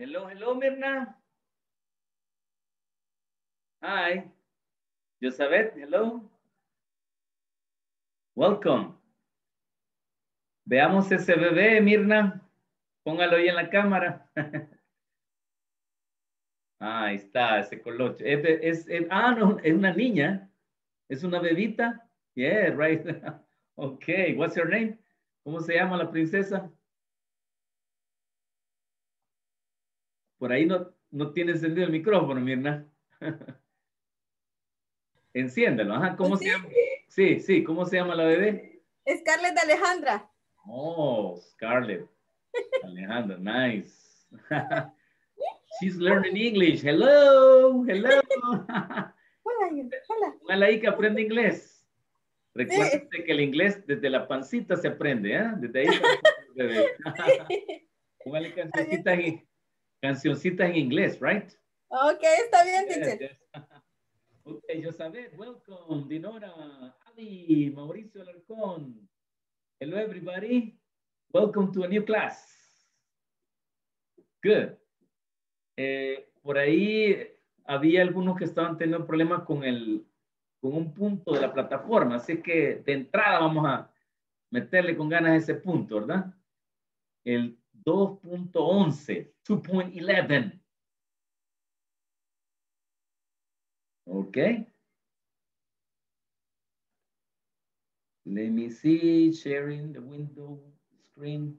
Hello, hello, Mirna. Hi. Josabeth, hello. Welcome. Veamos ese bebé, Mirna. Póngalo ahí en la cámara. Ahí está, ese colocho. No, es una niña. Es una bebita. Yeah, right. Okay, what's your name? ¿Cómo se llama la princesa? Por ahí no tiene encendido el micrófono, Mirna. Enciéndelo. Ajá, ¿cómo se llama? Sí, ¿cómo se llama la bebé? Scarlett Alejandra. Oh, Scarlett. Alejandra, nice. She's learning English. Hello, hello. Hola. Hola ahí que aprende inglés. Recuerden que el inglés desde la pancita se aprende, ¿eh? Desde ahí se aprende. Póngale cancioncitas en inglés, right? Ok, está bien, teacher. Yes. Ok, Josabeth, welcome. Dinora, Abby, Mauricio Alarcón. Hello, everybody. Welcome to a new class. Good. Por ahí había algunos que estaban teniendo problemas con un punto de la plataforma, así que de entrada vamos a meterle con ganas a ese punto, ¿verdad? El 2.11, 2.11. Ok. Let me see, sharing the window screen.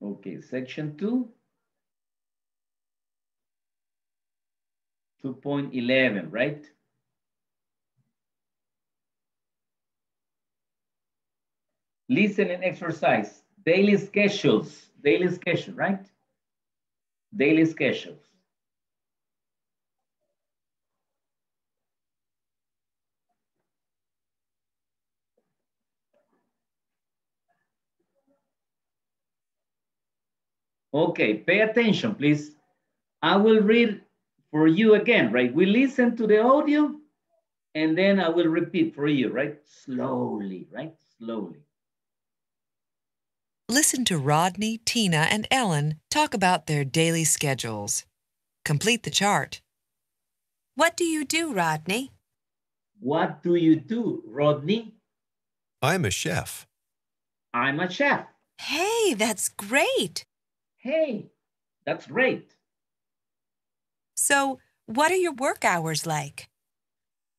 Okay, section 2, 2.11, right? Listen and exercise. Daily schedule, right? Daily schedules. Okay, pay attention, please. I will read for you again, right? We listen to the audio, and then I will repeat for you, right? Slowly, right? Slowly. Listen to Rodney, Tina, and Ellen talk about their daily schedules. Complete the chart. What do you do, Rodney? What do you do, Rodney? I'm a chef. I'm a chef. Hey, that's great. Hey, that's great. So, what are your work hours like?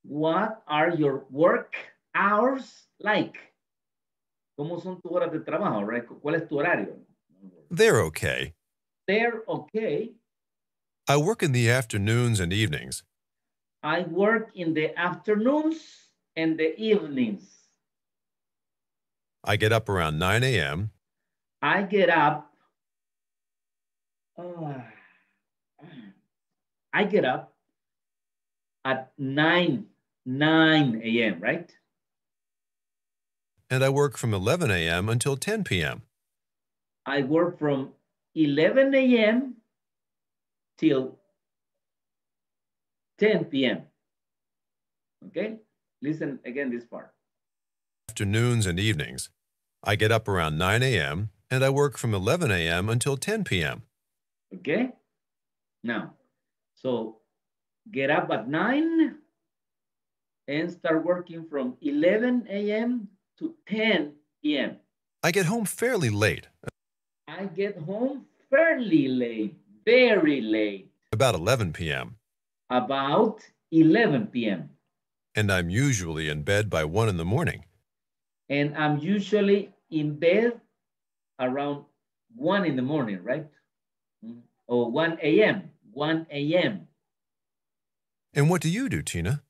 What are your work hours like? ¿Cómo son tus horas de trabajo, right? ¿Cuál es tu horario? They're okay. They're okay. I work in the afternoons and evenings. I work in the afternoons and the evenings. I get up around 9 a.m. I get up. I get up at 9 a.m., right? And I work from 11 a.m. until 10 p.m. I work from 11 a.m. till 10 p.m. Okay? Listen again this part. Afternoons and evenings. I get up around 9 a.m. and I work from 11 a.m. until 10 p.m. Okay, now, so get up at 9 and start working from 11 a.m. to 10 p.m. I get home fairly late. I get home fairly late, very late. About 11 p.m. About 11 p.m. And I'm usually in bed by 1 in the morning. And I'm usually in bed around 1 in the morning, right? Or 1 a.m., 1 a.m. And what do you do, Tina?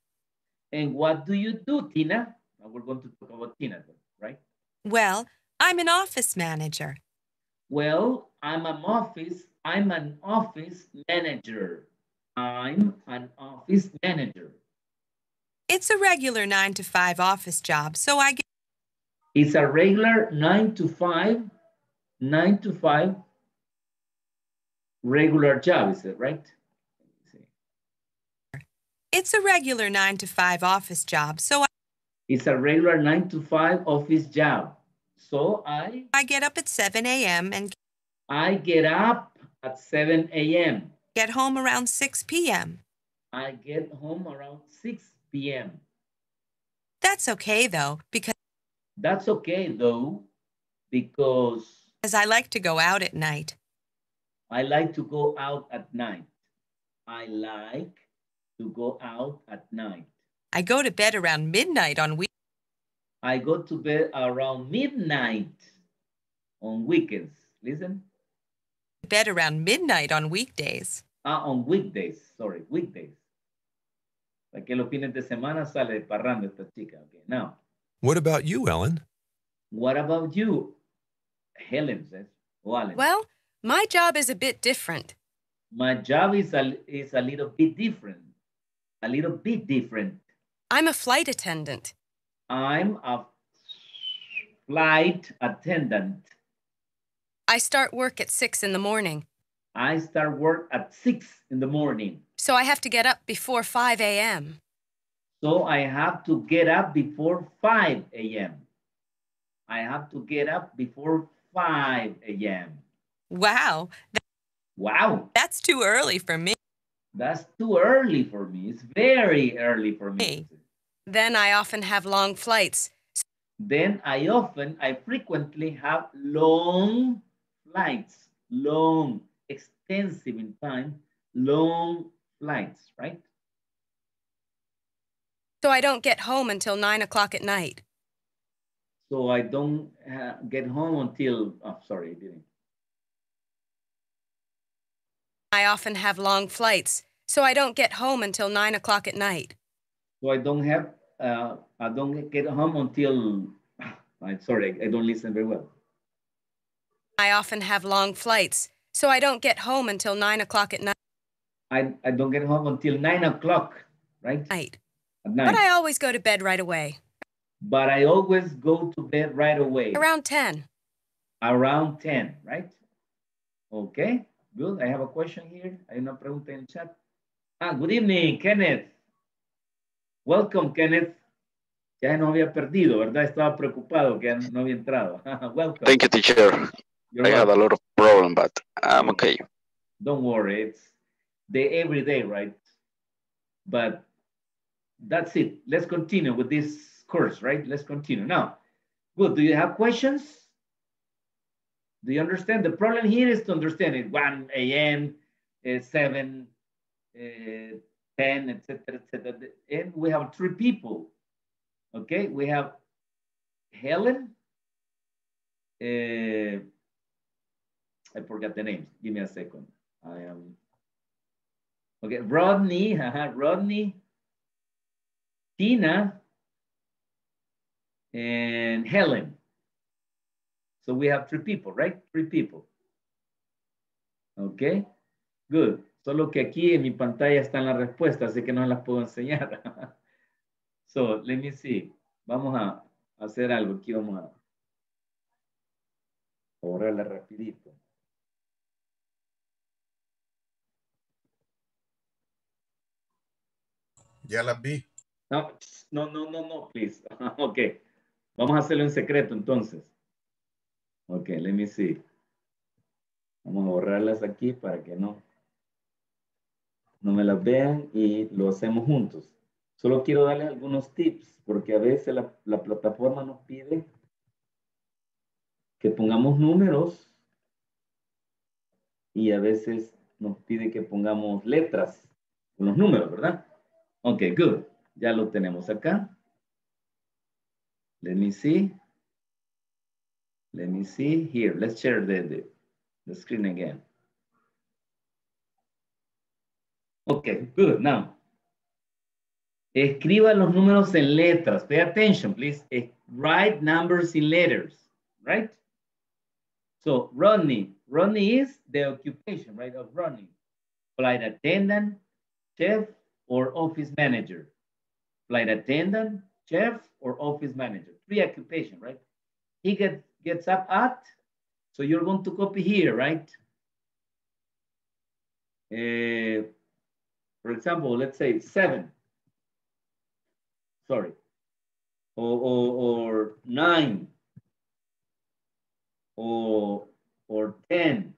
And what do you do, Tina? Now we're going to talk about Tina, right? Well, I'm an office manager. Well, I'm an office manager. I'm an office manager. It's a regular 9-to-5 office job, so I get... It's a regular 9-to-5 regular job, is it right? It's a regular 9-to-5 office job, so I... It's a regular 9-to-5 office job. So I get up at 7 a.m. and I get up at 7 a.m. Get home around 6 p.m. I get home around 6 p.m. That's okay though, because I like to go out at night. I like to go out at night. I like to go out at night. I go to bed around midnight on weekends. I go to bed around midnight on weekends. Listen. Bed around midnight on weekdays. Ah, on weekdays. Sorry, weekdays. Like los fines de semana sale parrando esta chica. Okay, now. What about you, Ellen? What about you? Helen says. Oh, Ellen. Well, my job is a bit different. My job is a little bit different. A little bit different. I'm a flight attendant. I'm a flight attendant. I start work at 6 in the morning. I start work at 6 in the morning. So I have to get up before 5 a.m. So I have to get up before 5 a.m. I have to get up before 5 a.m. Wow. Wow. That's too early for me. That's too early for me. It's very early for me. Then I often have long flights. Then I frequently have long flights. Long, extensive in time, long flights, right? So I don't get home until 9 o'clock at night. So I don't get home until, oh, sorry, I didn't. I often have long flights, so I don't get home until 9 o'clock at night. So I don't get home until, I'm sorry, I don't listen very well. I often have long flights, so I don't get home until 9 o'clock at night. I don't get home until 9 o'clock, right? Night. At night. But I always go to bed right away. But I always go to bed right away. Around 10. Around 10, right? Okay, good. I have a question here. Hay una pregunta en el chat. Ah, good evening, Kenneth. Welcome, Kenneth. Ya no había perdido, ¿verdad? Estaba preocupado que no había entrado. Welcome. Thank you, teacher. I had a lot of problem, but I'm okay. Don't worry. It's the everyday, right? But that's it. Let's continue with this course, right? Let's continue. Now, good. Do you have questions? Do you understand? The problem here is to understand it. 1 a.m., 7, 10, etc., etc. And we have 3 people. Okay, we have Helen. I forgot the names. Give me a second. I am okay. Rodney, Rodney, Tina, and Helen. So we have 3 people, right? 3 people. Okay, good. Solo que aquí en mi pantalla están las respuestas, así que no las puedo enseñar. So, let me see. Vamos a hacer algo. Aquí vamos a borrarla rapidito. Ya las vi. No, no, no, no, no, please. Okay. Vamos a hacerlo en secreto, entonces. Okay, let me see. Vamos a borrarlas aquí para que no me las vean y lo hacemos juntos. Solo quiero darle algunos tips, porque a veces la plataforma nos pide que pongamos números y a veces nos pide que pongamos letras con los números, ¿verdad? Ok, good. Ya lo tenemos acá. Let me see. Let me see. Here, let's share the screen again. Ok, good. Now. Escriba los números en letras. Pay attention, please. Write numbers in letters, right? So, Rodney. Rodney is the occupation, right, of Rodney. Flight attendant, chef, or office manager. Flight attendant, chef, or office manager. 3 occupation, right? He gets up at, so you're going to copy here, right? For example, let's say 7. Sorry, or 9 or 10,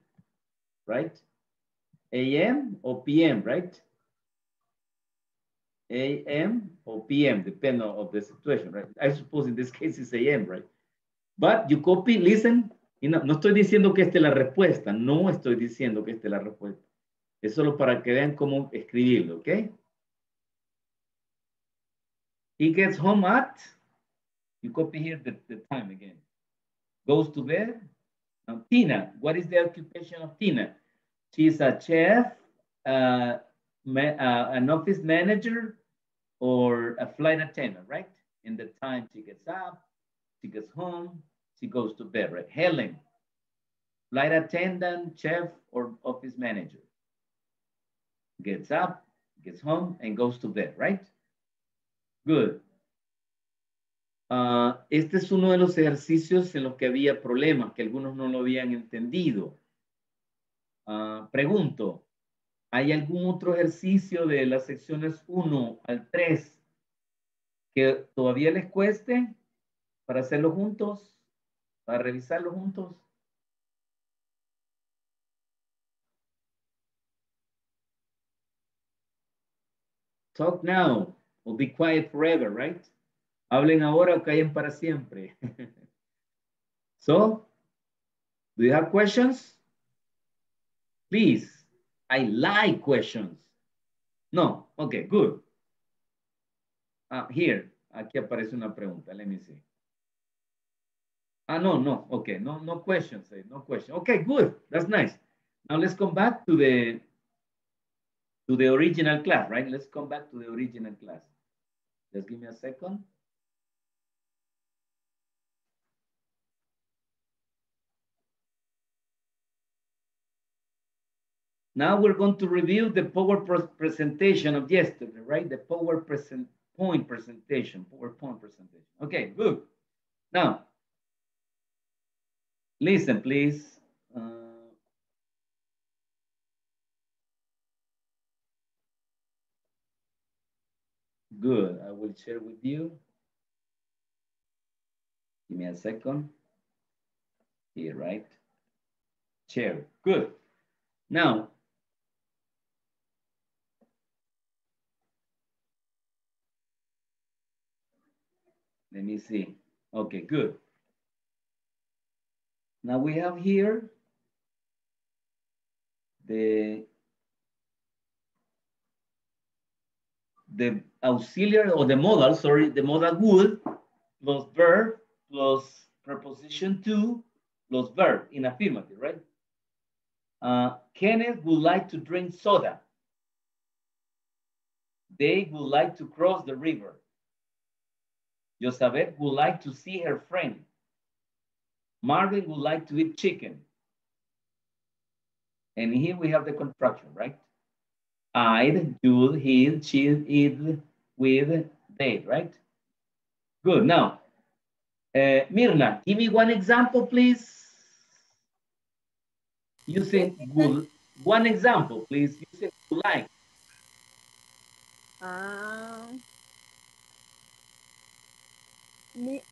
right? AM or PM, right? AM or PM, depending on the situation, right? I suppose in this case it's AM, right? But you copy, listen, y no estoy diciendo que esta es la respuesta, no estoy diciendo que esta es la respuesta. Es solo para que vean cómo escribirlo, ¿ok? He gets home at, you copy here the time again. Goes to bed. Now, Tina, what is the occupation of Tina? She's a chef, an office manager, or a flight attendant, right? In the time she gets up, she gets home, she goes to bed, right? Helen, flight attendant, chef, or office manager. Gets up, gets home, and goes to bed, right? Good. Este es uno de los ejercicios en los que había problemas, que algunos no lo habían entendido. Pregunto, ¿hay algún otro ejercicio de las secciones 1 al 3 que todavía les cueste para hacerlo juntos, para revisarlo juntos? Talk now or be quiet forever, right? Hablen ahora o callen para siempre. So, do you have questions? Please, I like questions. No, okay, good. Here, aquí aparece una pregunta, let me see. No, okay, no questions, no question. Okay, good, that's nice. Now let's come back to the original class, right? Let's come back to the original class. Just give me a second. Now we're going to review the PowerPoint presentation of yesterday, right? The PowerPoint presentation. Okay, good. Now, listen, please. Good, I will share with you. Give me a second. Here, right? Share, good. Now, let me see. Okay, good. Now we have here the auxiliary or the modal, sorry, the modal would plus verb plus preposition to plus verb in affirmative, right? Kenneth would like to drink soda. They would like to cross the river. Josabeth would like to see her friend. Marvin would like to eat chicken. And here we have the contraction, right? I'd, you'd, he'd, she'd, it'd, with, they'd, right? Good. Now, Mirna, give me one example, please. You say would, one example, please. You say would like.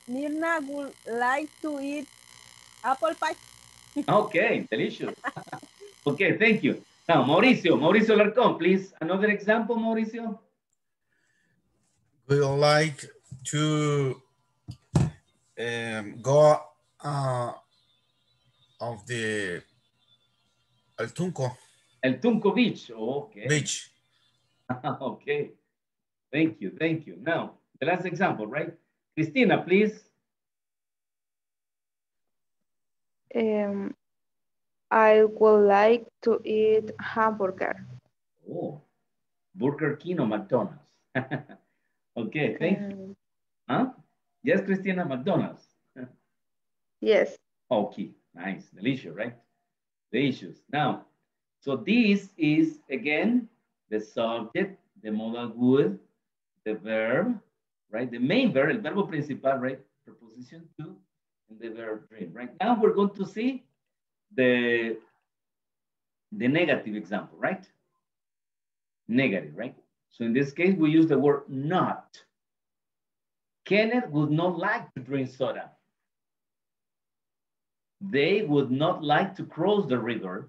Mirna would like to eat apple pie. Okay, delicious. Okay, thank you. Now, Mauricio Alarcón, please. Another example, Mauricio. We would like to go of the El Tunco Beach. Okay. Beach. Okay. Thank you. Now, the last example, right? Christina, please. I would like to eat hamburger. Oh, Burger King or McDonald's. Okay, thank you. Huh? Yes, Christina, McDonald's. Yes. Okay, nice, delicious, right? Delicious. Now, so this is, again, the subject, the modal would, the verb, right? The main verb, el verbo principal, right? Preposition to, and the verb dream, right? Now we're going to see the negative example, right? Negative, right? So in this case, we use the word not. Kenneth would not like to drink soda. They would not like to cross the river.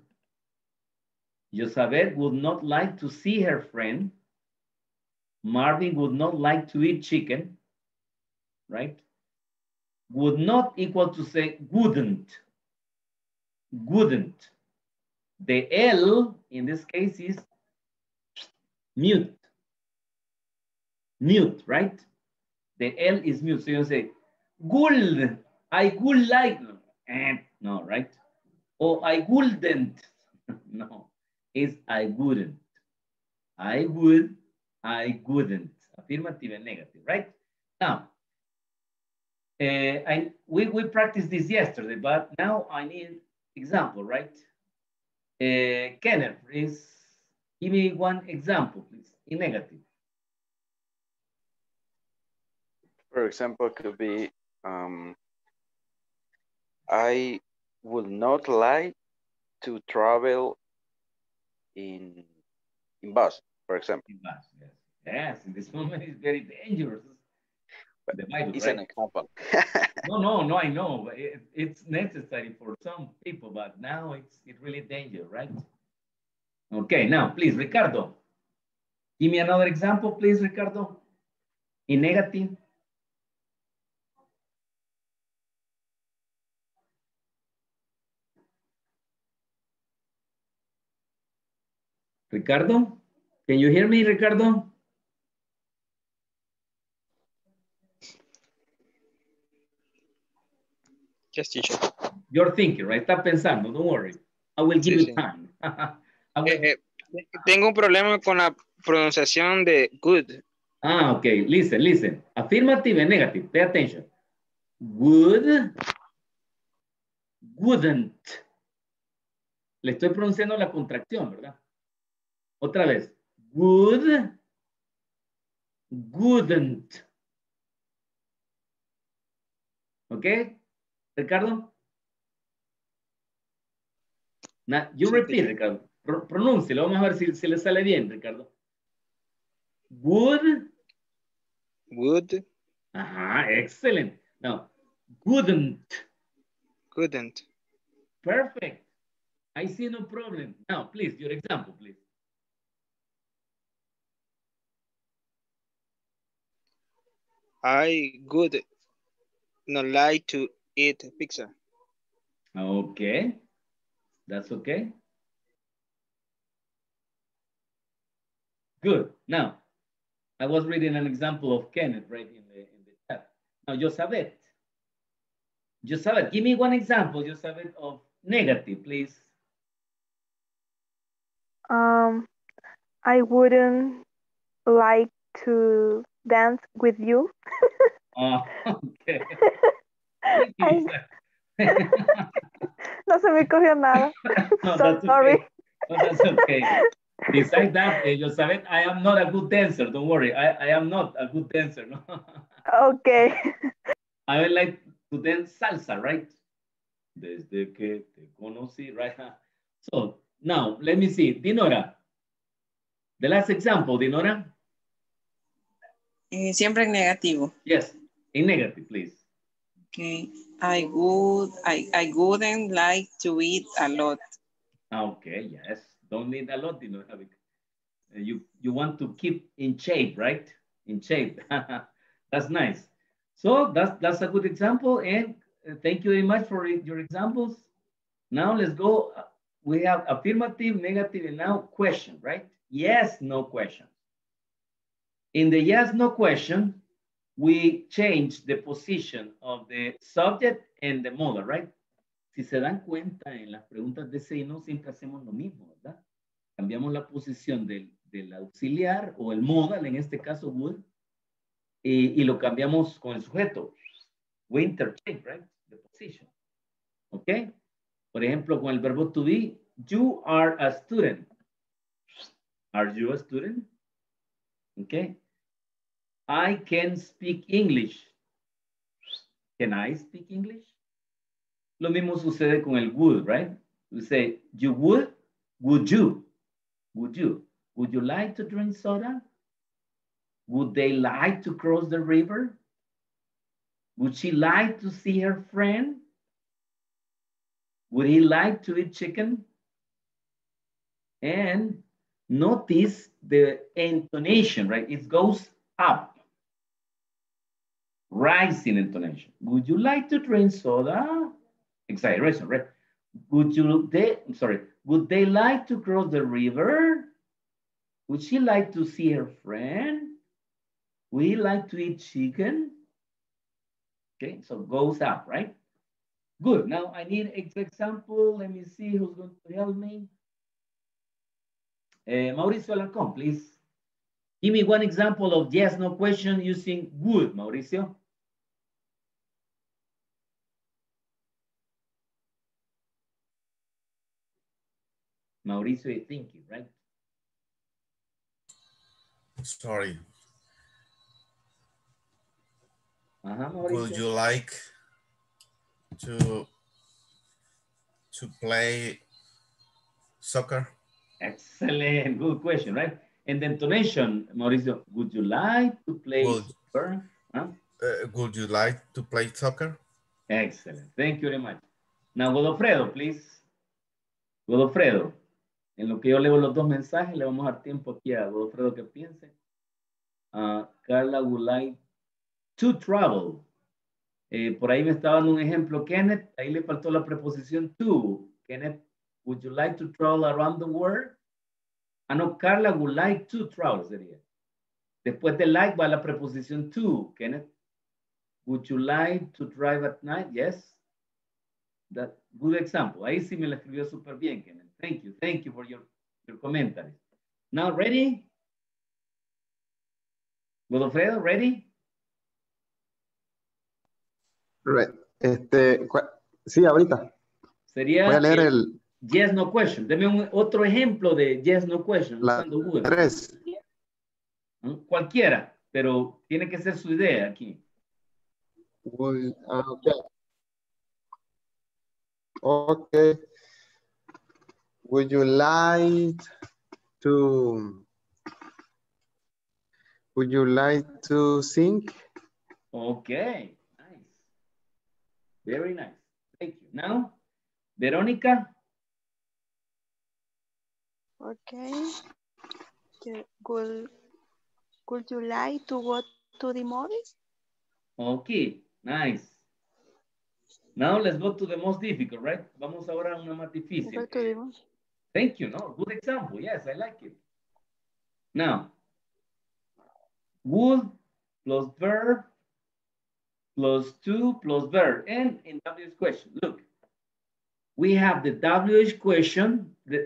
Josabeth would not like to see her friend. Marvin would not like to eat chicken, right? Would not equal to say wouldn't. Wouldn't. The L in this case is mute. Mute, right? The L is mute. So you say, would, I would like, and no, right? Or I wouldn't. No, it's I wouldn't. I would, I wouldn't. Affirmative and negative, right? Now, we practiced this yesterday, but now I need example, right? Kenneth, please give me one example, please, in negative. For example, it could be, I would not like to travel in bus, for example. In bus, yes. Yes, in this moment it's very dangerous. But the Bible, it's right? An example. No, I know. It's necessary for some people, but now it's really dangerous, right? Okay, now please, Ricardo. Give me another example, please, Ricardo. In negative. Ricardo, can you hear me, Ricardo? Yes, teacher. You're thinking, right? Está pensando, don't worry. I will give you time. Tengo un problema con la pronunciación de good. Ah, okay. Listen. Affirmative and negative. Pay attention. Would, wouldn't. Le estoy pronunciando la contracción, ¿verdad? Otra vez, would, wouldn't. ¿Ok? Ricardo? Now, you repeat, Ricardo. Pronúncelo, vamos a ver si le sale bien, Ricardo. Would. Would. Ajá, excellent. Now, wouldn't. Couldn't. Perfect. I see no problem. Now, please, your example, please. I would not like to eat pizza. Okay, that's okay. Good. Now, I was reading an example of Kenneth right in the chat. Now, Josabeth, give me one example, Josabeth, of negative, please. I wouldn't like to dance with you. Oh, okay. No se me cogió nada. No, so sorry. Okay. No, that's okay. Besides that, Josabeth, I am not a good dancer. Don't worry. I am not a good dancer. No? Okay. I would like to dance salsa, right? Desde que te conocí, right? So now, let me see. Dinora. The last example, Dinora. Siempre en negativo. Yes, in negative, please. Okay, I wouldn't like to eat a lot. Okay, yes, don't eat a lot, you know, you want to keep in shape, right? In shape, that's nice. So that's a good example, and thank you very much for your examples. Now let's go, we have affirmative, negative, and now question, right? Yes, no question. In the yes, no question, we change the position of the subject and the modal, right? Si se dan cuenta, en las preguntas de sí y no siempre hacemos lo mismo, ¿verdad? Cambiamos la posición del auxiliar o el modal, en este caso would, y lo cambiamos con el sujeto. We interchange, right? The position. ¿Ok? Por ejemplo, con el verbo to be, you are a student. Are you a student? Okay. I can speak English. Can I speak English? Lo mismo sucede con el would, right? We say, you would you? Would you? Would you like to drink soda? Would they like to cross the river? Would she like to see her friend? Would he like to eat chicken? And notice the intonation, right? It goes up. Rising intonation. Would you like to drink soda? Exaggeration, right? Would they like to cross the river? Would she like to see her friend? Would he like to eat chicken? Okay, so goes up, right? Good, now I need an example. Let me see who's going to help me. Mauricio Alarcón, please. Give me one example of yes, no question using would, Mauricio. Mauricio is thinking, right? Sorry. Would you like to play soccer? Excellent, good question, right? And the intonation, Mauricio, would you like to play soccer? Huh? Would you like to play soccer? Excellent, thank you very much. Now, Godofredo, please. Godofredo, en lo que yo leo los dos mensajes, le vamos a dar tiempo aquí a Godofredo que piense. Carla would like to travel. Por ahí me estaba dando un ejemplo, Kenneth, ahí le faltó la preposición to. Kenneth, would you like to travel around the world? Ah, no, Carla would like to travel, sería. Después de like va la preposición to, Kenneth. Would you like to drive at night? Yes. That's a good example. Ahí sí me la escribió súper bien, Kenneth. Thank you for your commentary. Now, ready? Godofredo, ready? Sí, ahorita. Sería... Voy a leer el... Yes, no question. Deme otro ejemplo de yes, no question. La usando Google. 3. Cualquiera, pero tiene que ser su idea aquí. Well, okay. Would you like to sing? Okay. Nice. Very nice. Thank you. Now, Veronica. Okay. Could you like to go to the movies? Okay, nice. Now let's go to the most difficult, right? Vamos ahora a una más difícil. Thank you, no? Good example, yes, I like it. Now, would plus verb plus to plus verb. And in WH question, look. We have the WH question, the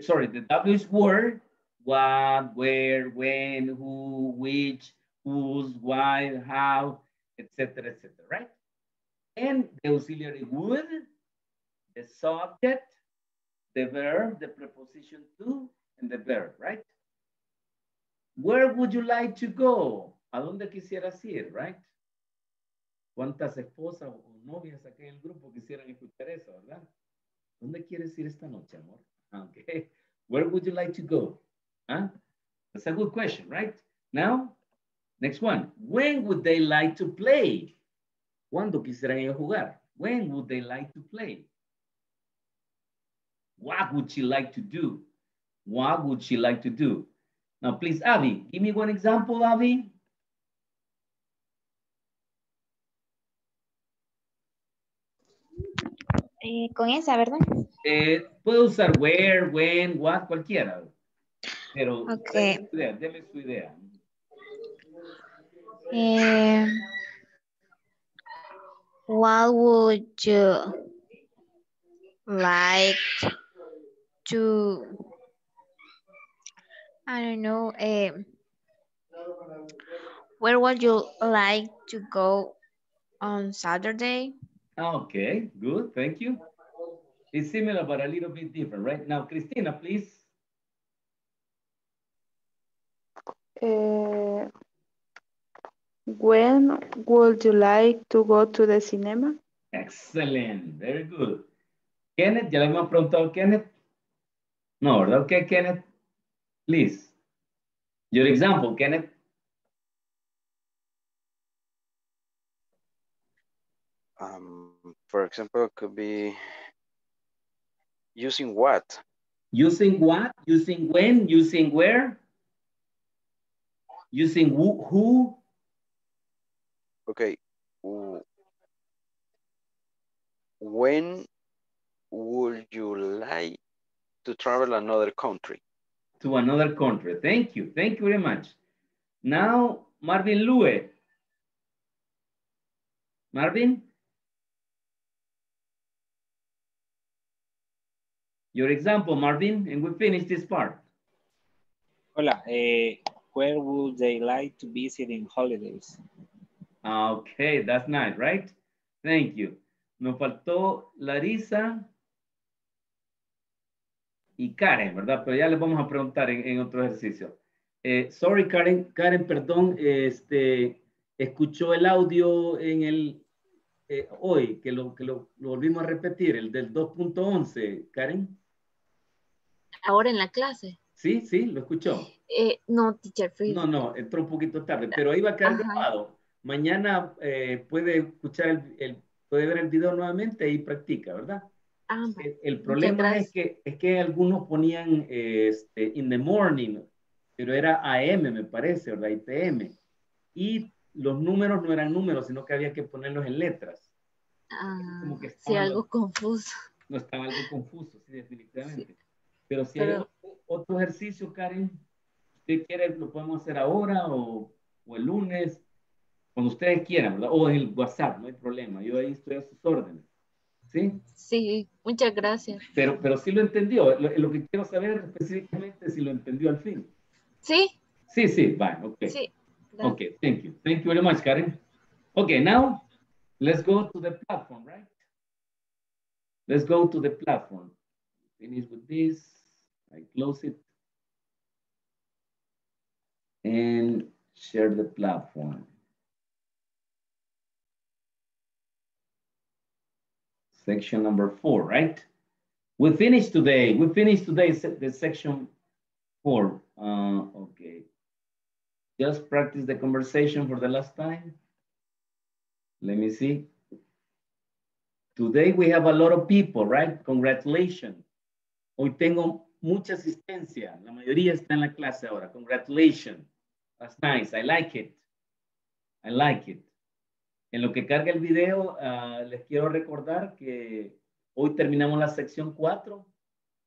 WH word, what, where, when, who, which, whose, why, how, etc., etc., right? And the auxiliary would, the subject, the verb, the preposition to, and the verb, right? Where would you like to go? ¿A dónde quisieras ir, right? ¿Cuántas esposas o novias aquí en el grupo quisieran escuchar eso, verdad? ¿Dónde quieres ir esta noche, amor? Okay. Where would you like to go? Huh? That's a good question, right? Now, next one. When would they like to play? ¿Cuándo quisieran ellos jugar? When would they like to play? What would she like to do? What would she like to do? Now, please, Abby, give me one example, Abby. Con esa, ¿verdad? Puedo usar where, when, what, cualquiera. Pero okay. Deme su idea. What would you like to... I don't know. Where would you like to go on Saturday? Okay, good, thank you. It's similar, but a little bit different, right? Now, Christina, please. When would you like to go to the cinema? Excellent, very good. Kenneth, ya le hemos preguntado a Kenneth. No, ¿verdad? Okay, Kenneth, please. Your example, Kenneth. For example, it could be using what? Using what? Using when? Using where? Using who? Okay. When would you like to travel another country? To another country. Thank you. Thank you very much. Now, Marvin Lue. Marvin? Your example, Marvin, and we finish this part. Hola, where would they like to visit in holidays? Okay, that's nice, right? Thank you. Nos faltó Larissa y Karen, ¿verdad? Pero ya les vamos a preguntar en otro ejercicio. Sorry, Karen, perdón, escuchó el audio en el, hoy, que lo volvimos a repetir, el del 2.11, Karen. Ahora en la clase. Sí, lo escuchó. No, teacher. Please. No, entró un poquito tarde, pero ahí va a quedar grabado. Mañana puede escuchar, puede ver el video nuevamente y practica, ¿verdad? Ah, el problema es que algunos ponían in the morning, pero era AM, me parece, ¿verdad? Y PM. Y los números no eran números, sino que había que ponerlos en letras. Ah, como que sí, algo confuso. No, estaba algo confuso, sí, definitivamente. Sí. Pero si hay otro ejercicio, Karen, si usted quiere, lo podemos hacer ahora o el lunes, cuando ustedes quieran, ¿verdad? O en el WhatsApp, no hay problema. Yo ahí estoy a sus órdenes. ¿Sí? Sí, muchas gracias. Pero sí lo entendió. Lo que quiero saber específicamente es si lo entendió al fin. Sí. Sí, fine, ok. Sí. That's... Okay, thank you. Thank you very much, Karen. Okay, now let's go to the platform, right? Let's go to the platform. Finish with this. I close it. And share the platform. Section number 4, right? We finished today the section 4. Okay. Just practice the conversation for the last time. Let me see. Today we have a lot of people, right? Congratulations. Hoy tengo mucha asistencia. La mayoría está en la clase ahora. Congratulations. That's nice. I like it. En lo que carga el video, les quiero recordar que hoy terminamos la sección 4.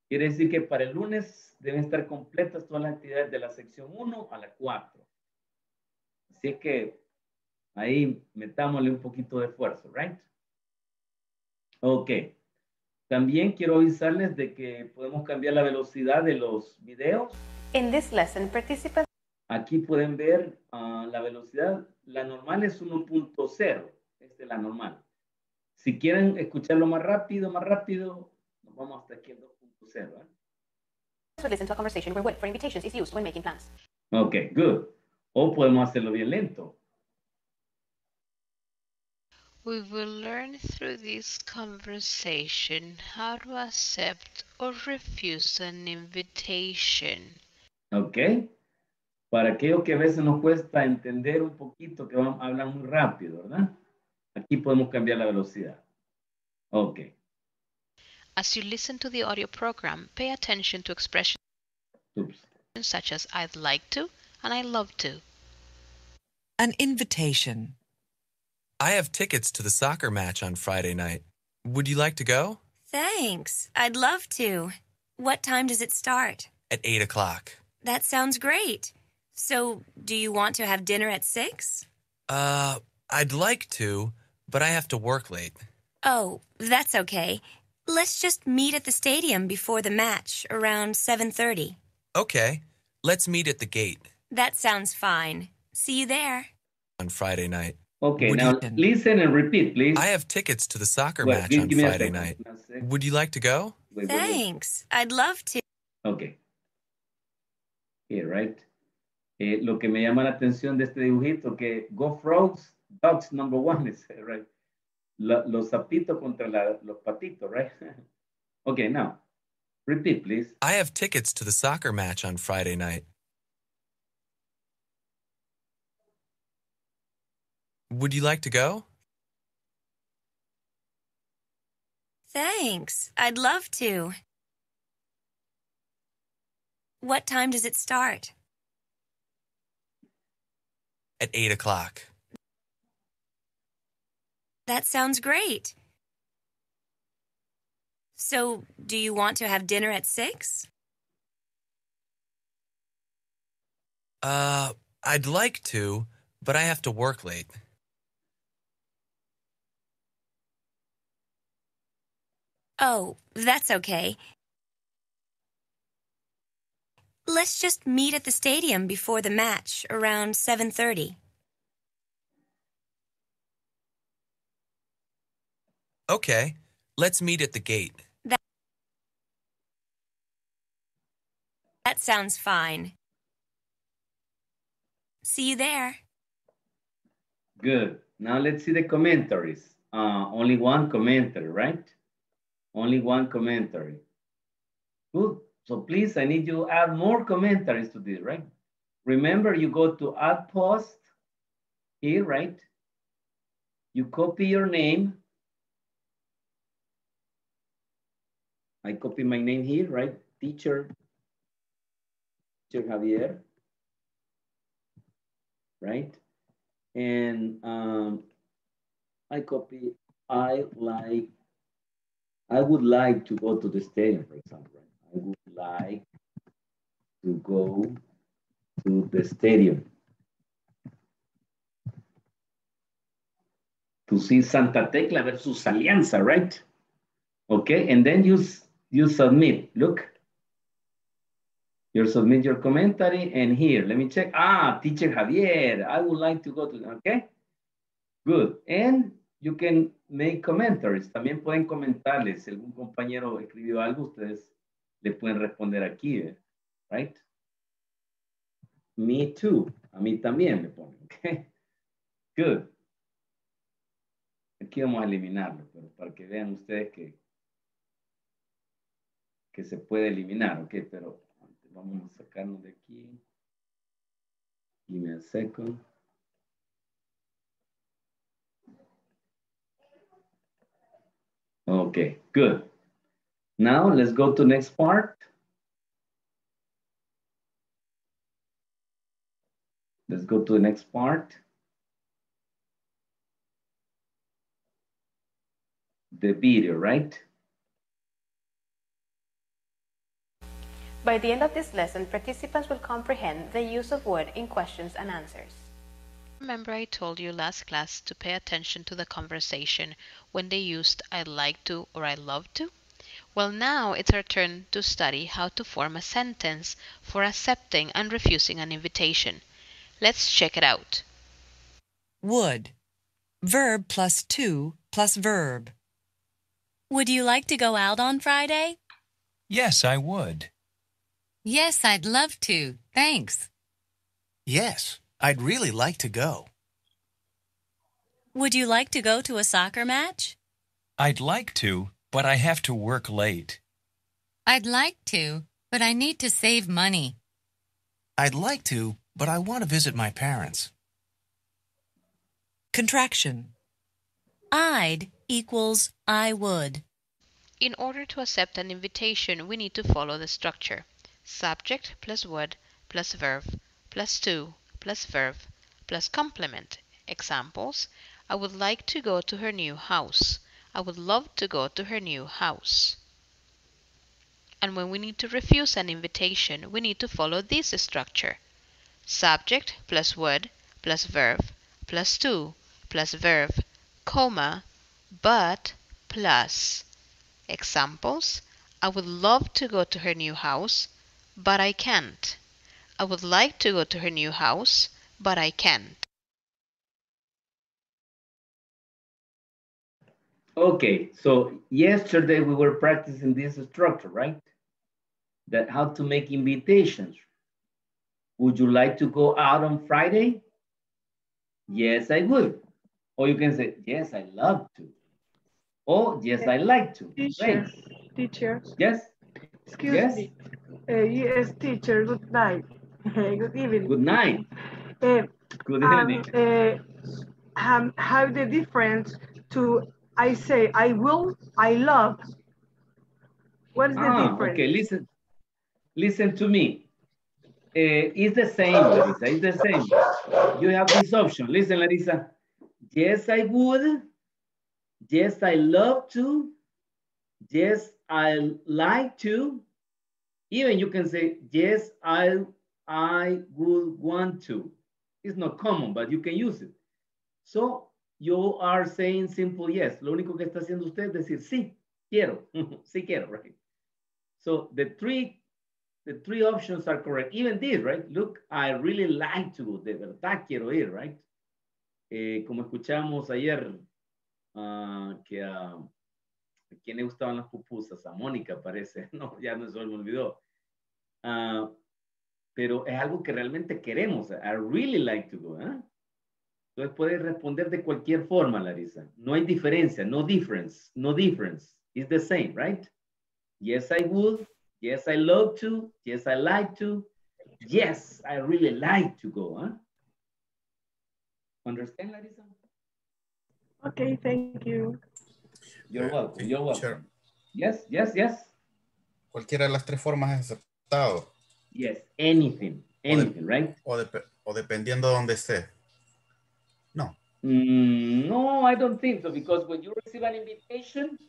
Quiere decir que para el lunes deben estar completas todas las actividades de la sección 1 a la 4. Así es que ahí metámosle un poquito de esfuerzo, right? Ok. También quiero avisarles de que podemos cambiar la velocidad de los videos. In this lesson, participants. Aquí pueden ver la velocidad. La normal es 1.0. Esta es la normal. Si quieren escucharlo más rápido, nos vamos hasta aquí el 2.0. So listen to a conversation where word for invitations is used when making plans. Okay, good. O podemos hacerlo bien lento. We will learn through this conversation how to accept or refuse an invitation. Okay. Para aquellos que a veces nos cuesta entender un poquito, que van a hablar muy rápido, ¿verdad? Aquí podemos cambiar la velocidad. Okay. As you listen to the audio program, pay attention to expressions such as I'd like to and I love to. An invitation. I have tickets to the soccer match on Friday night. Would you like to go? Thanks. I'd love to. What time does it start? At 8 o'clock. That sounds great. So, do you want to have dinner at 6? I'd like to, but I have to work late. Oh, that's okay. Let's just meet at the stadium before the match, around 7:30. Okay, let's meet at the gate. That sounds fine. See you there. On Friday night. Okay, now listen and repeat, please. I have tickets to the soccer match on Friday night. Would you like to go? Thanks, I'd love to. Okay. Here, right? Lo que me llama la atención de este dibujito, que go frogs, dogs number one, is right? Los zapitos contra los patitos, right? Okay, now, repeat, please. I have tickets to the soccer match on Friday night. Would you like to go? Thanks. I'd love to. What time does it start? At 8 o'clock. That sounds great. So, do you want to have dinner at 6? I'd like to, but I have to work late. Oh, that's okay. Let's just meet at the stadium before the match, around 7:30. Okay, let's meet at the gate. That sounds fine. See you there. Good. Now let's see the commentaries. Only one commentary, right? Only one commentary. Good. So please, I need you to add more commentaries to this, right? Remember, you go to add post here, right? You copy your name. I copy my name here, right? Teacher Javier, right? And I copy, I would like to go to the stadium, for example, right? I would like to go to the stadium to see Santa Tecla versus Alianza, right? Okay, and then you submit. Look, you submit your commentary, and here, let me check. Ah, Teacher Javier, I would like to go to. Okay, good, and you can make commentaries. También pueden comentarles. Si algún compañero escribió algo, ustedes le pueden responder aquí, right? Me too. A mí también me ponen, okay? Good. Aquí vamos a eliminarlo, pero para que vean ustedes que se puede eliminar, ok? Pero antes vamos a sacarnos de aquí. Give me a second. Okay, good. Now let's go to next part. Let's go to the next part. The video, right? By the end of this lesson, participants will comprehend the use of words in questions and answers. Remember, I told you last class to pay attention to the conversation when they used I'd like to or I love to? Well, now it's our turn to study how to form a sentence for accepting and refusing an invitation. Let's check it out. Would. Verb plus to plus verb. Would you like to go out on Friday? Yes, I would. Yes, I'd love to. Thanks. Yes, I'd really like to go. Would you like to go to a soccer match? I'd like to, but I have to work late. I'd like to, but I need to save money. I'd like to, but I want to visit my parents. Contraction. I'd equals I would. In order to accept an invitation, we need to follow the structure. Subject plus would plus verb plus to plus verb plus complement. Examples. I would like to go to her new house. I would love to go to her new house. And when we need to refuse an invitation, we need to follow this structure. Subject plus would plus verb plus to plus verb, comma, but plus. Examples. I would love to go to her new house, but I can't. I would like to go to her new house, but I can't. Okay, so yesterday we were practicing this structure, right? That how to make invitations. Would you like to go out on Friday? Yes, I would. Or you can say, yes, I love to. Or yes, I like to. Teacher, right. Teacher. Yes? Excuse me. Yes, teacher, good night. Good evening. Good night. Good evening. Have the difference to I say, I will, I love. What is the difference? Okay, listen to me. It's the same, Larissa, it's the same. You have this option. Listen, Larissa. Yes, I would. Yes, I love to. Yes, I like to. Even you can say, yes, I would want to. It's not common, but you can use it. So you are saying simple yes. Lo único que está haciendo usted es decir, sí, quiero. Sí, quiero, right? So the three options are correct. Even this, right? Look, I really like to. De verdad quiero ir, right? Como escuchamos ayer, que a quién le gustaban las pupusas, a Mónica parece, no, ya no, se me olvidó. Pero es algo que realmente queremos, I really like to go. ¿Eh? Entonces puedes responder de cualquier forma, Larissa. No hay diferencia, no difference. It's the same, right? Yes, I would. Yes, I love to. Yes, I like to. Yes, I really like to go. ¿Eh? Understand, Larissa? Okay, thank you. You're welcome, you're welcome. Sure. Yes, yes, yes. Cualquiera de las tres formas es aceptado. Yes, anything, right? O dependiendo de donde esté. No. No, I don't think so, because when you receive an invitation,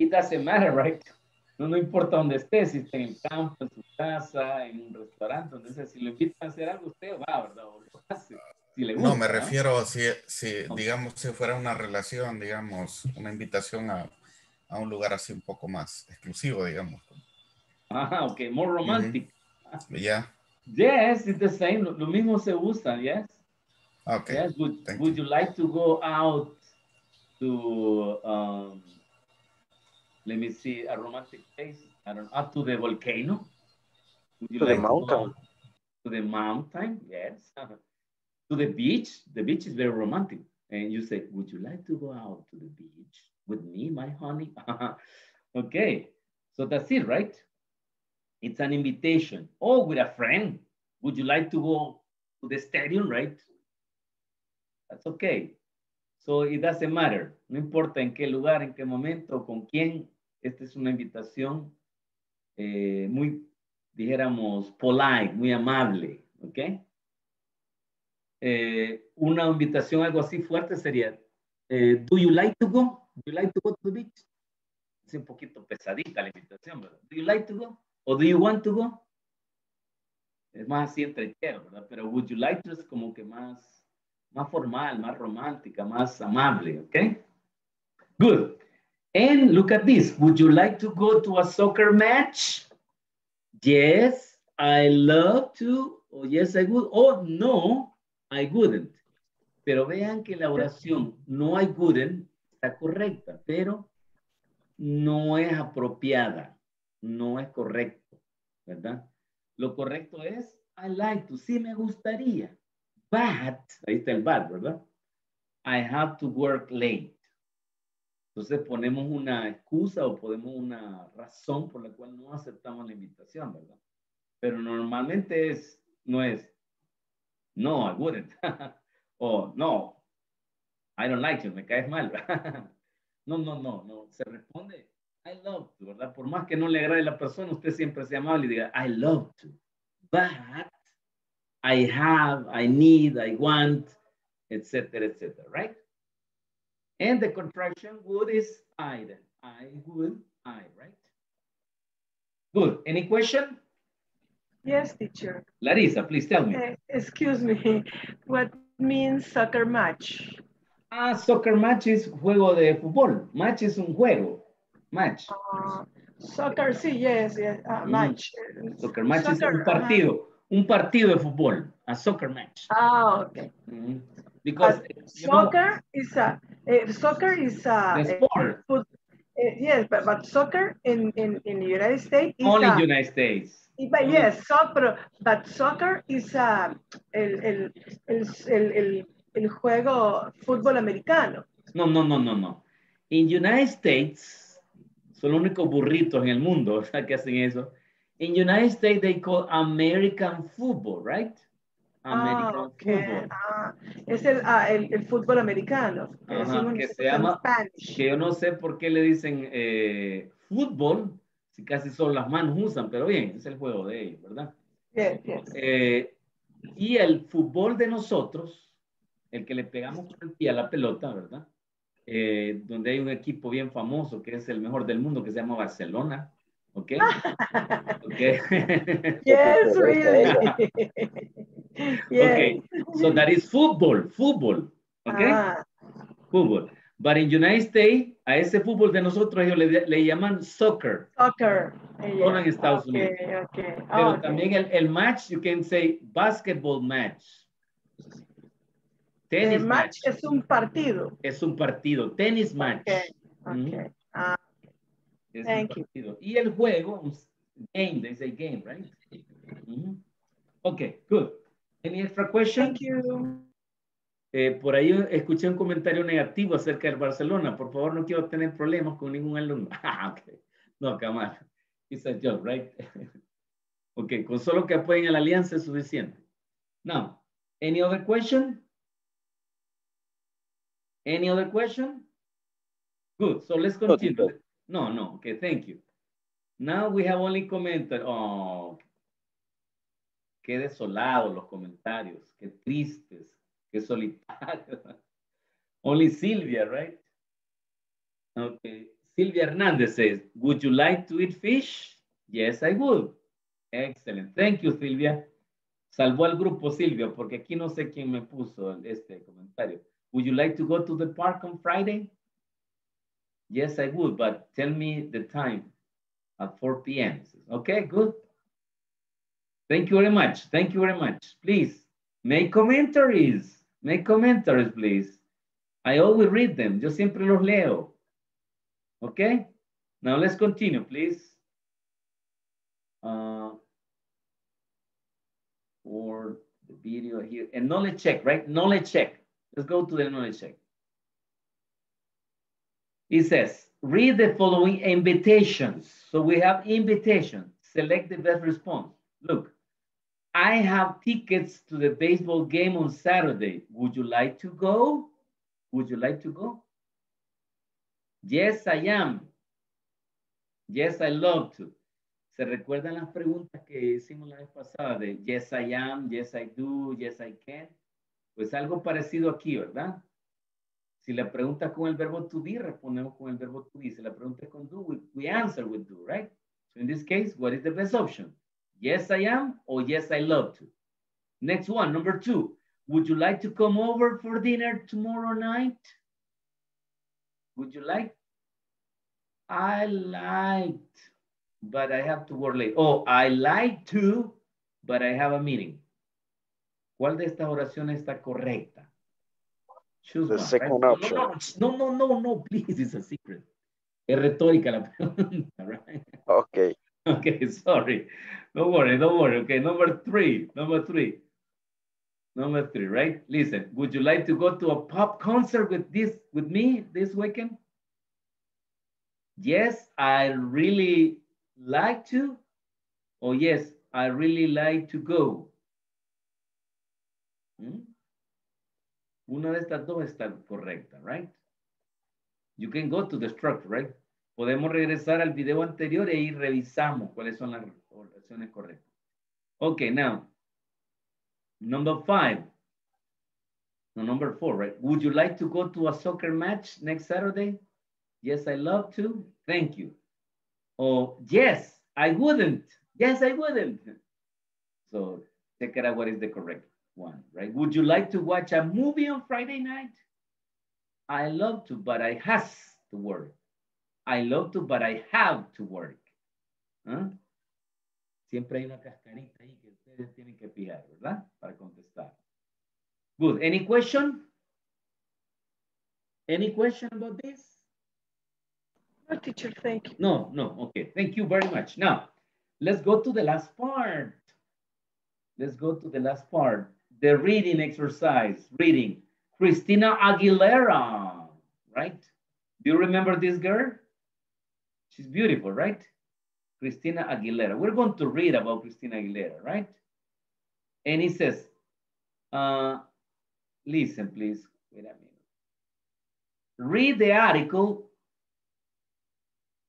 it doesn't matter, right? No importa donde esté, si está en el campo, en su casa, en un restaurante, entonces si le invitan a hacer algo, usted va, ¿verdad? O lo hace. No, me refiero si digamos, si fuera una relación, digamos, una invitación a un lugar así un poco más exclusivo, digamos. Ah, ok, more romantic. Mm-hmm. Yeah. Yes, it's the same, lo mismo se usa, yes. Okay. Yes, would you like to go out to, let me see, a romantic place? I don't know, up to the volcano? Would you to like the mountain. To the mountain, yes. To the beach is very romantic. And you say, would you like to go out to the beach with me, my honey? Okay, so that's it, right? It's an invitation. Oh, with a friend, would you like to go to the stadium, right? That's okay. So it doesn't matter. No importa en qué lugar, en qué momento, con quién. Esta es una invitación muy, dijéramos, polite, muy amable, okay? Una invitación algo así fuerte sería do you like to go? Do you like to go to the beach? Es un poquito pesadita la invitación, ¿verdad? Do you like to go? O do you want to go? Es más así entre quiero, ¿verdad? Pero would you like to es como que más formal, más romántica, más amable, ¿ok? Good. And look at this. Would you like to go to a soccer match? Yes, I love to. O yes, I would. O no, I wouldn't. Pero vean que la oración no I wouldn't está correcta, pero no es apropiada, no es correcto, ¿verdad? Lo correcto es I like to, sí me gustaría, but, ahí está el but, ¿verdad? I have to work late. Entonces ponemos una excusa o ponemos una razón por la cual no aceptamos la invitación, ¿verdad? Pero normalmente no es no, I wouldn't. Oh, no, I don't like you, me caes mal. No. Se responde, I love to, ¿verdad? Por más que no le agrade la persona, usted siempre sea amable y diga, I love to. But I have, I need, I want, etcétera, etcétera, right? And the contraction would is I then. I would, I, right? Good. Any question? Yes, teacher. Larissa, please tell me. Excuse me, what means soccer match? Ah, soccer match is juego de fútbol. Match is un juego. Match. Soccer, sí, yes. Match. Soccer match soccer, is un partido de fútbol. A soccer match. Ah, okay. Mm-hmm. Because soccer, you know, is a, soccer is a sport. Yes, but soccer in the United States is only in the United States. But yes, but soccer is el juego fútbol americano. No. In United States, son los únicos burritos en el mundo, o sea, que hacen eso. In United States, they call American football, right? American Football. Es el fútbol americano. Ajá, que se llama, que yo no sé por qué le dicen fútbol, si casi son las manos usan, pero bien, es el juego de ellos, ¿verdad? Yes, yes. Y el fútbol de nosotros, el que le pegamos con el pie a la pelota, ¿verdad? Donde hay un equipo bien famoso que es el mejor del mundo, que se llama Barcelona. ¿Ok? ¿Ok? Yes, really. Yes. Ok, so that is football, football. ¿Ok? Football. But in United States, a ese fútbol de nosotros ellos le llaman soccer. Soccer. Solo en Estados Unidos. Okay. Pero también el match, you can say basketball match. Tennis match. Es un partido. Es un partido. Tennis match. Okay. Es Thank un partido. You. Y el juego, game, they say game, right? Mm-hmm. Okay, good. Any extra question? Thank you. Por ahí escuché un comentario negativo acerca del Barcelona. Por favor, no quiero tener problemas con ningún alumno. Okay. No, come on. It's a joke, right? Okay, con solo que apoyen a la alianza es suficiente. Now, any other question? Any other question? Good, so let's continue. No, no, okay, thank you. Now we have only commented. Oh, qué desolados los comentarios, qué tristes. Que solitario. Only Silvia, right? Okay. Silvia Hernandez says, would you like to eat fish? Yes, I would. Excellent. Thank you, Silvia. Salvó al grupo, Silvia, porque aquí no sé quién me puso este comentario. Would you like to go to the park on Friday? Yes, I would, but tell me the time at 4 p.m. Okay, good. Thank you very much. Thank you very much. Please, make commentaries. Make commentaries, please. I always read them. Yo siempre los leo. Okay? Now let's continue, please. Or the video here. And knowledge check, right? Knowledge check. Let's go to the knowledge check. It says, read the following invitations. So we have invitation. Select the best response. Look. I have tickets to the baseball game on Saturday. Would you like to go? Would you like to go? Yes, I am. Yes, I love to. ¿Se recuerdan las preguntas que hicimos la vez pasada de yes, I am, yes, I do, yes, I can? Pues algo parecido aquí, ¿verdad? Si la pregunta con el verbo to be, respondemos con el verbo to be. Si la pregunta es con do, we answer with do, right? So in this case, what is the best option? Yes, I am, or yes, I love to. Next one, number two. Would you like to come over for dinner tomorrow night? Would you like? I liked, but I have to work late. Oh, I like to, but I have a meeting. ¿Cuál de estas oraciones está correcta? Choose the second option. No, please, it's a secret. Es retórica la pregunta, right? Okay. Okay, sorry. Don't worry, don't worry. Okay, number three, right? Listen, would you like to go to a pop concert with me this weekend? Yes, I really like to. Or yes, I really like to go. Una de estas dos está correcta, right? You can go to the structure, right? Podemos regresar al video anterior e ir revisamos cuáles son las oraciones correctas. Okay, now. Number four, right? Would you like to go to a soccer match next Saturday? Yes, I love to. Thank you. Oh, yes, I wouldn't. Yes, I wouldn't. So, check it out what is the correct one, right? Would you like to watch a movie on Friday night? I love to, but I has to work. I love to, but I have to work. ¿Ah? Siempre hay una cascarita ahí que ustedes tienen que fijar, ¿verdad? Para contestar. Good. Any question? Any question about this? No, teacher, thank you. No. Okay. Thank you very much. Now, let's go to the last part. Let's go to the last part. The reading exercise. Reading. Christina Aguilera, right? Do you remember this girl? She's beautiful, right? Christina Aguilera. We're going to read about Christina Aguilera, right? And it says, Listen, please. Wait a minute. Read the article,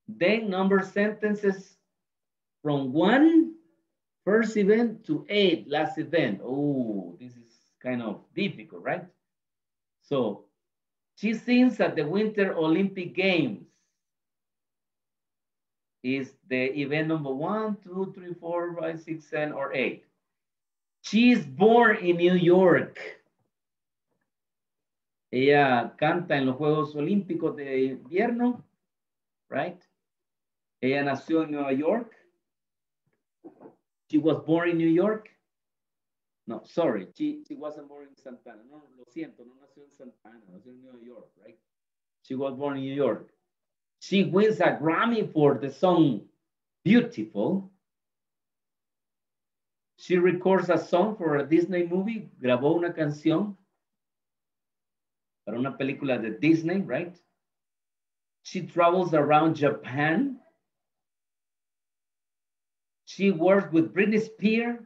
then number sentences from 1, first event, to 8, last event. Oh, this is kind of difficult, right? So, she sings at the Winter Olympic Games. Is the event number 1, 2, 3, 4, 5, 6, 7, or 8. She is born in New York. Ella canta en los Juegos Olímpicos de Invierno, right? Ella nació en Nueva York. She was born in New York. No, sorry, she wasn't born in Santa Ana. No, lo siento, no nació en Santa Ana, nació en New York, right? She was born in New York. She wins a Grammy for the song Beautiful. She records a song for a Disney movie. Grabó una canción para una película de Disney, right? She travels around Japan. She works with Britney Spears.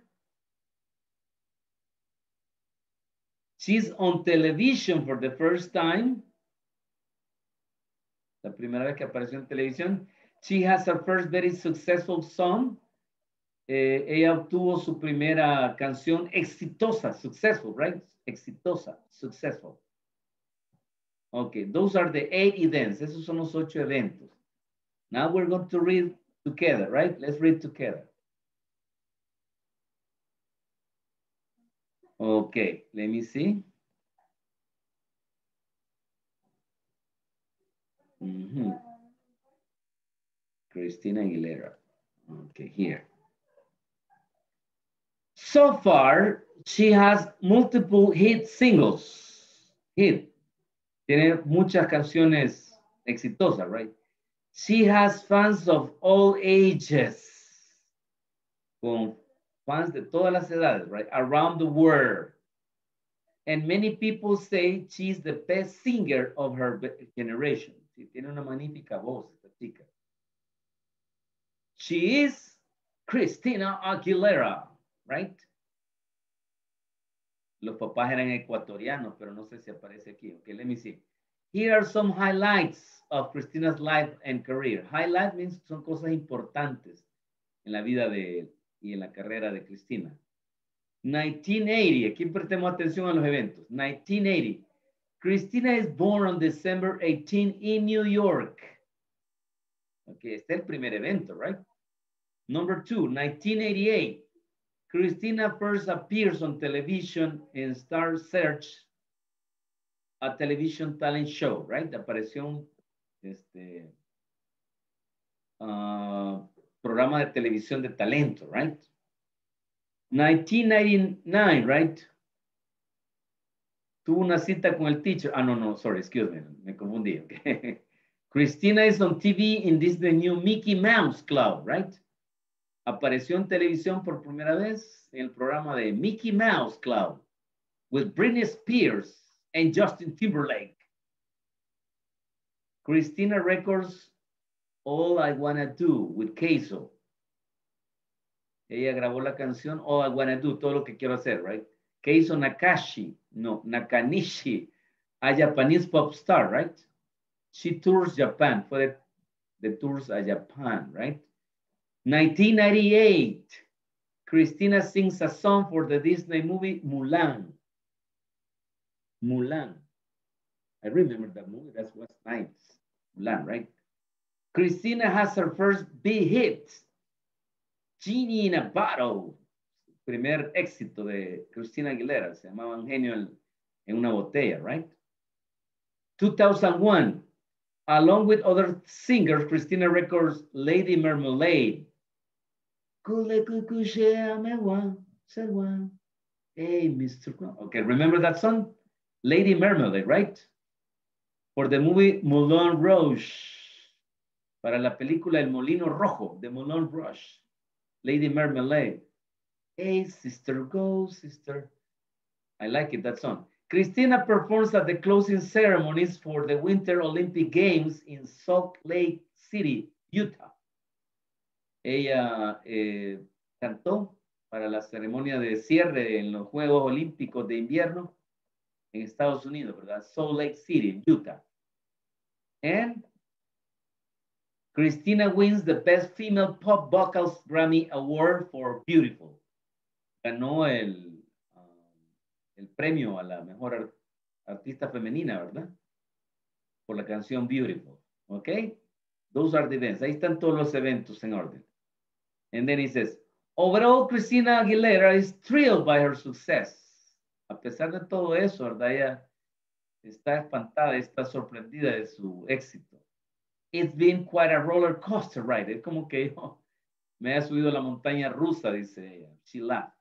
She's on television for the first time. La primera vez que apareció en televisión. She has her first very successful song. Ella obtuvo su primera canción exitosa, successful, right? Exitosa, successful. Okay, those are the 8 events. Esos son los 8 eventos. Now we're going to read together, right? Let's read together. Okay, let me see. Christina Aguilera. Okay, here. So far, she has multiple hit singles. Hit. Tiene muchas canciones exitosas, right? She has fans of all ages. Con fans de todas las edades, right? Around the world. And many people say she's the best singer of her generation. Tiene una magnífica voz esta chica. She is Christina Aguilera, right? Los papás eran ecuatorianos, pero no sé si aparece aquí. Okay, let me see. Here are some highlights of Christina's life and career. Highlight means son cosas importantes en la vida de y en la carrera de Christina. 1980, aquí prestemos atención a los eventos. 1980. Christina is born on December 18 in New York. Okay, este es el primer evento, right? Number 2, 1988. Christina first appears on television in Star Search, a television talent show, right? Apareció programa de televisión de talento, right? 1999, right? Tuvo una cita con el teacher. Ah, no, no, sorry, excuse me. Me confundí. Okay. Christina is on TV in this the new Mickey Mouse Club, right? Apareció en televisión por primera vez en el programa de Mickey Mouse Club with Britney Spears and Justin Timberlake. Christina records All I Wanna Do with Queso. Ella grabó la canción All I Wanna Do, todo lo que quiero hacer, right? Keizo Nakashi, no, Nakanishi, a Japanese pop star, right? She tours Japan, for the tours a Japan, right? 1998, Christina sings a song for the Disney movie Mulan. Mulan. I remember that movie, that was nice. Mulan, right? Christina has her first big hit, Genie in a Bottle. Primer éxito de Christina Aguilera, se llamaba Genio en una botella, right? 2001, along with other singers, Christina records Lady Marmalade. Hey, Mr. Okay, remember that song? Lady Marmalade, right? For the movie Moulin Rouge. Para la película El Molino Rojo, de Moulin Rouge. Lady Marmalade. Hey, sister, go, sister. I like it, that song. Christina performs at the closing ceremonies for the Winter Olympic Games in Salt Lake City, Utah. Ella cantó para la ceremonia de cierre en los Juegos Olímpicos de Invierno en Estados Unidos, ¿verdad? Salt Lake City, Utah. And Christina wins the Best Female Pop Vocals Grammy Award for Beautiful. Ganó el premio a la mejor artista femenina, ¿verdad? Por la canción Beautiful, ¿ok? Those are the events. Ahí están todos los eventos en orden. And then he says, overall, Christina Aguilera is thrilled by her success. A pesar de todo eso, ¿verdad? Ella está espantada, está sorprendida de su éxito. It's been quite a roller coaster ride. Es como que yo me he subido a la montaña rusa, dice ella. She laughed.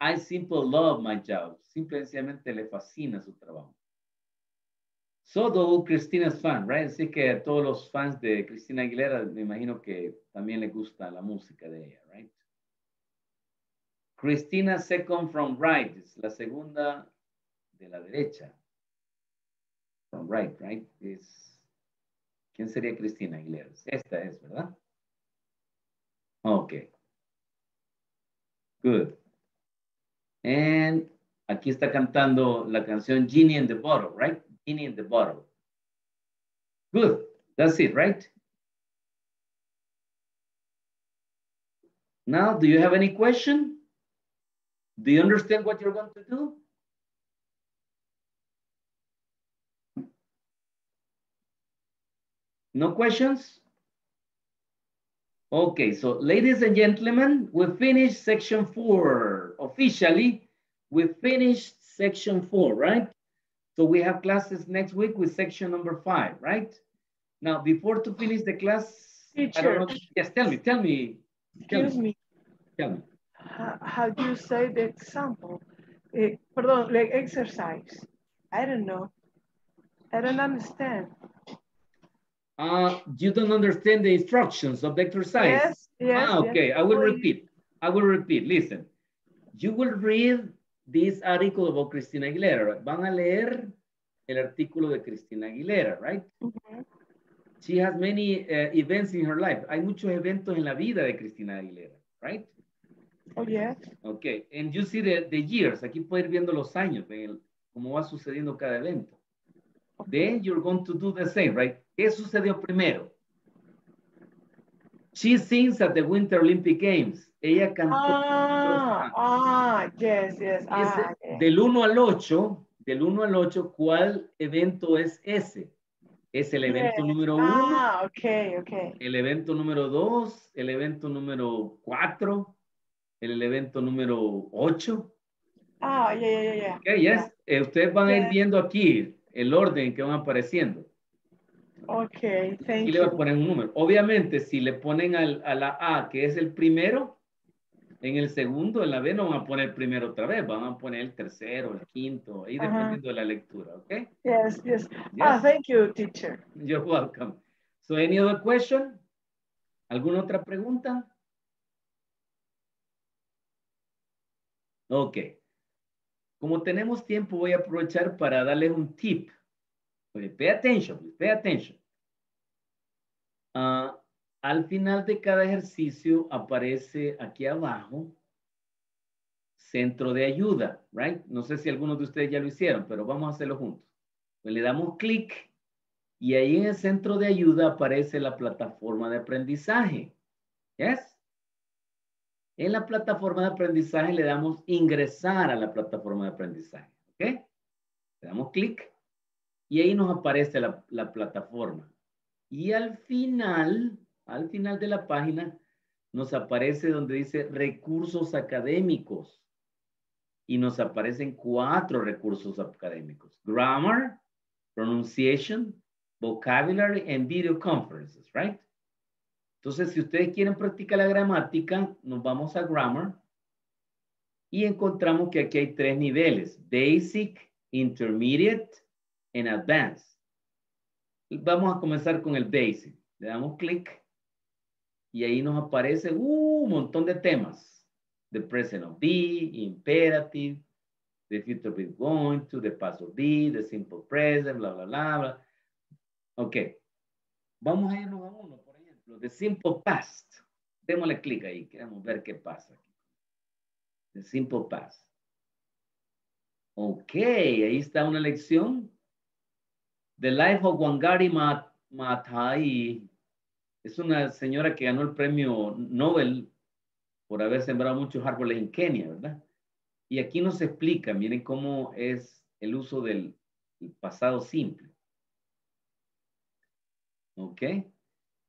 I simply love my job. Simple y sencillamente le fascina su trabajo. So do Christina's fans, right? Así que a todos los fans de Christina Aguilera, me imagino que también les gusta la música de ella, right? Christina second from right, es la segunda de la derecha. From right, right? Es, ¿quién sería Christina Aguilera? Esta es, ¿verdad? Okay. Good. And aquí está cantando la canción Genie in the Bottle, right? Genie in the Bottle. Good. That's it, right? Now, do you have any question? Do you understand what you're going to do? No questions? Okay, so ladies and gentlemen, we finished section 4. Officially, we finished section 4, right? So we have classes next week with section number 5, right? Now, before to finish the class, teacher, I don't know. Yes, tell me. How do you say the example? Pardon, like exercise. I don't know. I don't understand. You don't understand the instructions of the exercise? Yes, yes. Ah, okay, yes. I will repeat. Listen, you will read this article about Christina Aguilera. Van a leer el artículo de Christina Aguilera, right? Mm-hmm. She has many events in her life. Hay muchos eventos en la vida de Christina Aguilera, right? Oh, yes. Okay, and you see the years. Aquí puede ir viendo los años, cómo va sucediendo cada evento. Then you're going to do the same, right? ¿Qué sucedió primero? She sings at the Winter Olympic Games. Ella cantó. Yes. Yes. Del 1 al 8, ¿cuál evento es ese? Es el evento número 1. Okay. El evento número 2, el evento número 4, el evento número 8. Yeah. Okay, yes. Yeah. Ustedes van a ir viendo aquí el orden que van apareciendo. Ok, thank you. Y le va a poner un número. Obviamente, si le ponen a la A, que es el primero, en el segundo, en la B no van a poner el primero otra vez, van a poner el tercero, el quinto, ahí dependiendo de la lectura, ¿ok? Yes. Thank you, teacher. You're welcome. So, any other question? ¿Alguna otra pregunta? Ok. Como tenemos tiempo, voy a aprovechar para darles un tip. Pay attention. Al final de cada ejercicio aparece aquí abajo centro de ayuda, right? No sé si algunos de ustedes ya lo hicieron, pero vamos a hacerlo juntos. Pues le damos clic y ahí en el centro de ayuda aparece la plataforma de aprendizaje. ¿Yes? En la plataforma de aprendizaje le damos ingresar a la plataforma de aprendizaje. ¿Ok? Le damos clic. Y ahí nos aparece la plataforma. Y al final de la página, nos aparece donde dice recursos académicos. Y nos aparecen 4 recursos académicos. Grammar, pronunciation, vocabulary, and video conferences, right? Entonces, si ustedes quieren practicar la gramática, nos vamos a grammar. Y encontramos que aquí hay 3 niveles. Basic, intermediate, en Advanced. Vamos a comenzar con el Basic. Le damos clic y ahí nos aparece un montón de temas. The present of be, imperative, the future be going to, the past of be, the simple present, bla, bla, bla, bla. Ok. Vamos a irnos a uno, por ejemplo. The simple past. Démosle clic ahí. Queremos ver qué pasa. The simple past. Ok, ahí está una lección. The Life of Wangari Maathai. Es una señora que ganó el premio Nobel por haber sembrado muchos árboles en Kenia, ¿verdad? Y aquí nos explica, miren cómo es el uso del pasado simple. Ok.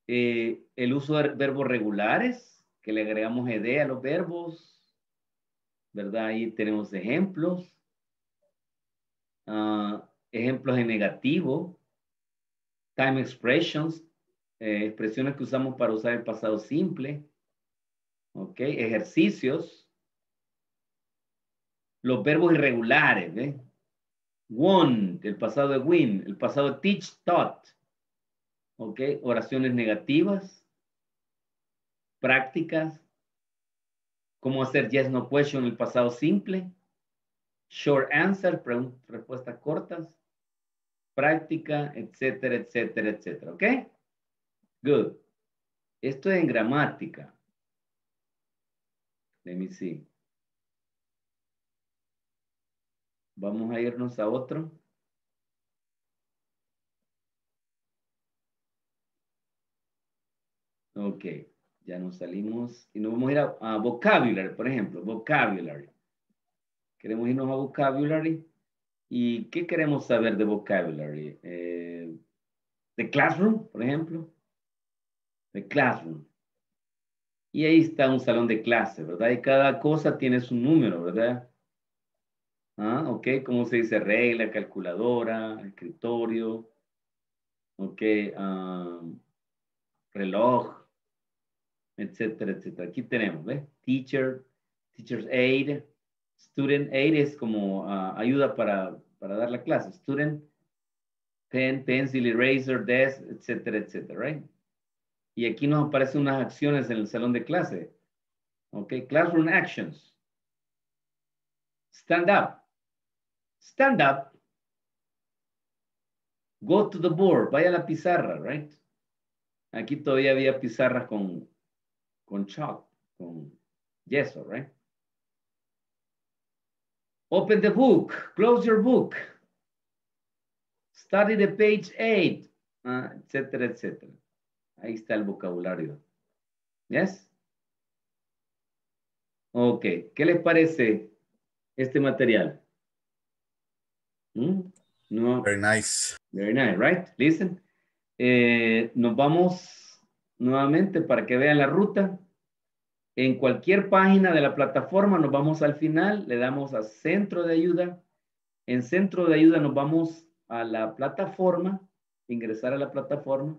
El uso de verbos regulares, que le agregamos ed a los verbos, ¿verdad? Ahí tenemos ejemplos. Ejemplos en negativo. Time expressions. Expresiones que usamos para usar el pasado simple. Ok, ejercicios. Los verbos irregulares. Won, el pasado de win, el pasado de teach, taught. Ok, oraciones negativas. Prácticas. Cómo hacer yes, no question, el pasado simple. Short answer, respuestas cortas. Práctica, etcétera, etcétera, etcétera. Ok. Good. Esto es en gramática. Let me see. Vamos a irnos a otro. Ok. Ya nos salimos y nos vamos a ir a vocabulary, por ejemplo. Vocabulary. Queremos irnos a vocabulary. ¿Y qué queremos saber de vocabulary? The classroom, por ejemplo. The classroom. Y ahí está un salón de clase, ¿verdad? Y cada cosa tiene su número, ¿verdad? Ah, ok, ¿cómo se dice? Regla, calculadora, escritorio. Ok, reloj, etcétera, etcétera. Aquí tenemos, ¿ves? Teacher, teacher's aid. Student aid es como ayuda para dar la clase. Student, pen, pencil, eraser, desk, etcétera, etcétera, right? Y aquí nos aparecen unas acciones en el salón de clase. Ok, classroom actions. Stand up. Stand up. Go to the board. Vaya a la pizarra, right? Aquí todavía había pizarras con chalk, con yeso, right? Open the book. Close your book. Study the page 8, etcétera, etcétera. Ahí está el vocabulario. ¿Yes? Ok. ¿Qué les parece este material? ¿Mm? No. Very nice. Very nice, right? Listen. Nos vamos nuevamente para que vean la ruta. En cualquier página de la plataforma nos vamos al final. Le damos a Centro de Ayuda. En Centro de Ayuda nos vamos a la plataforma. Ingresar a la plataforma.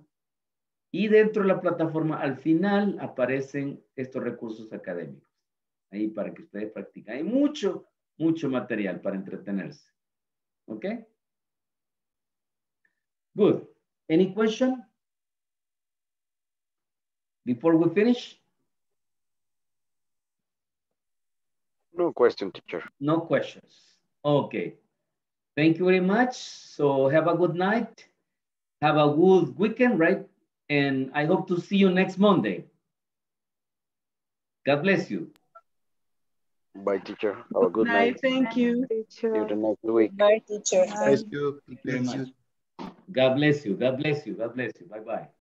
Y dentro de la plataforma, al final, aparecen estos recursos académicos. Ahí para que ustedes practiquen. Hay mucho, mucho material para entretenerse. ¿Ok? Good. Any question? Before we finish? No question, teacher. No questions. Okay. Thank you very much. So have a good night. Have a good weekend, right? And I hope to see you next Monday. God bless you. Bye, teacher. Have a good night. Thank you, teacher. See you the next week. Bye, teacher. Thank you. God bless you. God bless you. God bless you. Bye-bye.